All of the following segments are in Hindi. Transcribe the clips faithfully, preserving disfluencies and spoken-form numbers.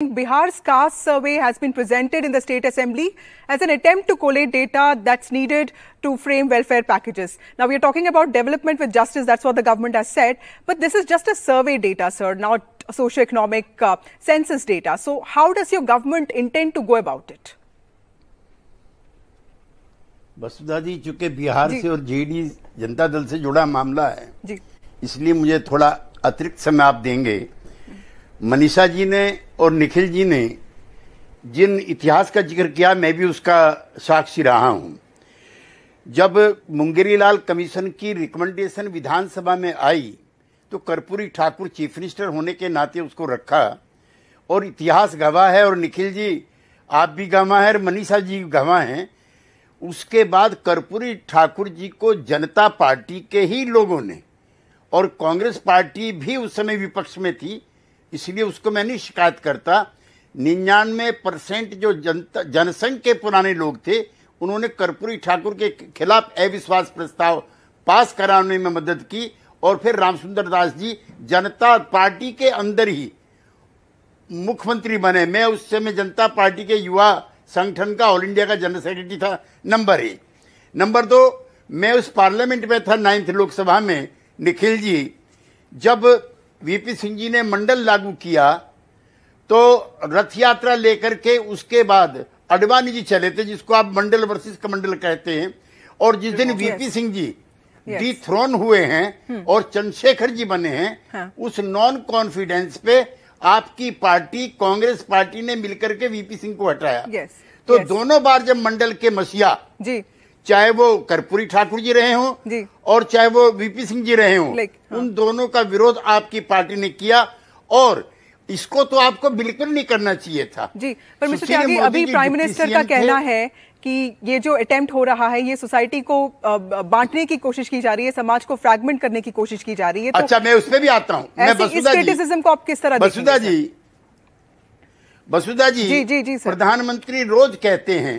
Bihar's caste survey has been presented in the State Assembly as an attempt to collate data that's needed to frame welfare packages. Now, we are talking about development with justice, that's what the government has said, but this is just a survey data, sir, not socio-economic uh, census data. So, how does your government intend to go about it? वसुधा जी, चूंकि बिहार जी से और जेडी जनता दल से जुड़ा मामला है जी, इसलिए मुझे थोड़ा अतिरिक्त समय आप देंगे। मनीषा जी ने और निखिल जी ने जिन इतिहास का जिक्र किया, मैं भी उसका साक्षी रहा हूँ। जब मुंगेरीलाल कमीशन की रिकमेंडेशन विधानसभा में आई तो कर्पूरी ठाकुर चीफ मिनिस्टर होने के नाते उसको रखा, और इतिहास गवाह है, और निखिल जी आप भी गवाह हैं और मनीषा जी गवाह हैं। उसके बाद कर्पूरी ठाकुर जी को जनता पार्टी के ही लोगों ने, और कांग्रेस पार्टी भी उस समय विपक्ष में थी, इसलिए उसको मैं नहीं शिकायत करता, निन्यानवे परसेंट जो जनता जनसंघ के पुराने लोग थे, उन्होंने कर्पूरी ठाकुर के खिलाफ अविश्वास प्रस्ताव पास कराने में मदद की। और फिर रामसुंदर दास जी जनता पार्टी के अंदर ही मुख्यमंत्री बने। मैं उस समय जनता पार्टी के युवा संगठन का ऑल इंडिया का जनरल सेक्रेटरी था, नंबर एक। नंबर दो, मैं उस पार्लियामेंट में था नाइन्थ लोकसभा में, निखिल जी, जब वीपी सिंह जी ने मंडल लागू किया तो रथ यात्रा लेकर के उसके बाद अडवाणी जी चले थे, जिसको आप मंडल वर्सेस कमंडल कहते हैं, और जिस दिन वीपी सिंह जी डी थ्रोन हुए हैं और चंद्रशेखर जी बने हैं, हाँ। उस नॉन कॉन्फिडेंस पे आपकी पार्टी कांग्रेस पार्टी ने मिलकर के वीपी सिंह को हटाया। yes, तो yes. दोनों बार जब मंडल के मसीहा जी, चाहे वो कर्पूरी ठाकुर जी रहे हों और चाहे वो वीपी सिंह जी रहे हों, हाँ। उन दोनों का विरोध आपकी पार्टी ने किया, और इसको तो आपको बिल्कुल नहीं करना चाहिए था जी। पर मिस्टर त्यागी, अभी प्राइम मिनिस्टर का कहना है कि ये जो अटेम्प्ट हो रहा है, ये सोसाइटी को बांटने की कोशिश की जा रही है, समाज को फ्रैगमेंट करने की कोशिश की जा रही है। तो अच्छा, मैं उसमें भी आता हूँ। मैं वसुधा जी, क्रिटिसिज्म को आप किस तरह देखेंगे? वसुधा जी, वसुधा जी, जी जी जी प्रधानमंत्री रोज कहते हैं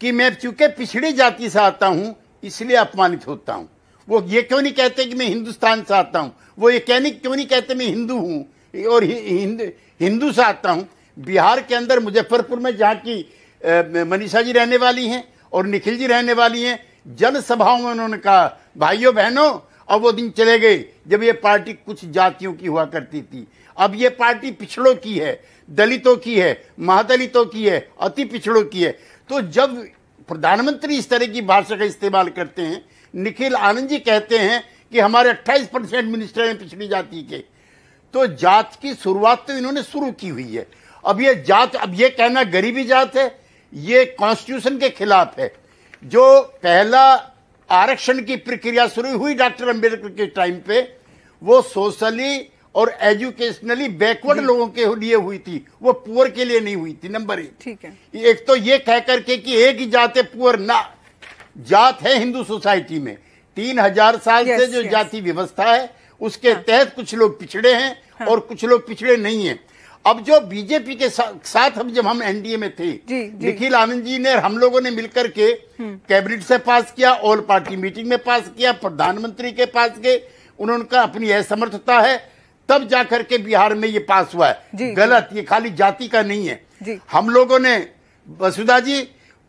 कि मैं चूंकि पिछड़ी जाति से आता हूँ इसलिए अपमानित होता हूँ। वो ये क्यों नहीं कहते कि मैं हिंदुस्तान से आता हूँ? वो ये कहने क्यों नहीं कहते मैं हिंदू हूँ और हिंदू से आता हूँ? बिहार के अंदर मुजफ्फरपुर में, जहाँ की मनीषा जी रहने वाली हैं और निखिल जी रहने वाली हैं, जनसभाओं में उन्होंने कहा भाइयों बहनों, अब वो दिन चले गए जब ये पार्टी कुछ जातियों की हुआ करती थी। अब ये पार्टी पिछड़ों की है, दलितों की है, महादलितों की है, अति पिछड़ों की है। तो जब प्रधानमंत्री इस तरह की भाषा का इस्तेमाल करते हैं, निखिल आनंद जी कहते हैं कि हमारे अट्ठाईस परसेंट मिनिस्टर हैं पिछड़ी जाति के, तो जात की शुरुआत तो इन्होंने शुरू की हुई है। अब ये जात, अब ये कहना गरीबी जात है, ये कॉन्स्टिट्यूशन के खिलाफ है। जो पहला आरक्षण की प्रक्रिया शुरू हुई डॉक्टर अंबेडकर के टाइम पे, वो सोशली और एजुकेशनली बैकवर्ड लोगों के लिए हुई थी, वो पुअर के लिए नहीं हुई थी, नंबर एक। ठीक है, एक तो ये कह करके कि एक ही जात है पुअर, ना, जात है हिंदू सोसाइटी में। तीन हजार साल yes, से जो yes. जाति व्यवस्था है उसके हाँ. तहत कुछ लोग पिछड़े हैं हाँ. और कुछ लोग पिछड़े नहीं है। अब जो बीजेपी के सा, साथ हम जब हम एनडीए में थे, निखिल आनंद जी ने, हम लोगों ने मिलकर के कैबिनेट से पास किया, ऑल पार्टी मीटिंग में पास किया, प्रधानमंत्री के पास गए, उन्होंने कहा अपनी असमर्थता है, तब जाकर के बिहार में ये पास हुआ है। जी, गलत, ये खाली जाति का नहीं है जी। हम लोगों ने वसुधा जी,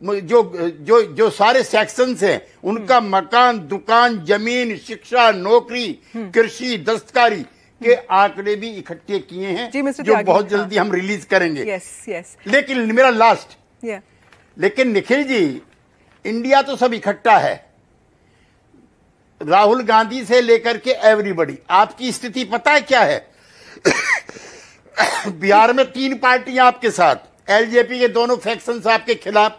जो जो जो सारे सेक्शन हैं, उनका मकान, दुकान, जमीन, शिक्षा, नौकरी, कृषि, दस्तकारी के आंकड़े भी इकट्ठे किए हैं, जो बहुत जल्दी हाँ। हम रिलीज करेंगे। yes, yes. लेकिन मेरा लास्ट yeah. लेकिन निखिल जी, इंडिया तो सब इकट्ठा है, राहुल गांधी से लेकर के एवरीबडी। आपकी स्थिति पता है क्या है? बिहार में तीन पार्टियां आपके साथ, एलजेपी के दोनों फैक्शंस आपके खिलाफ,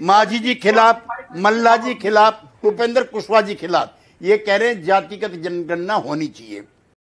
मांझी जी खिलाफ, मल्ला जी खिलाफ, उपेंद्र कुशवाहा जी खिलाफ। ये कह रहे हैं जातिगत जनगणना होनी चाहिए।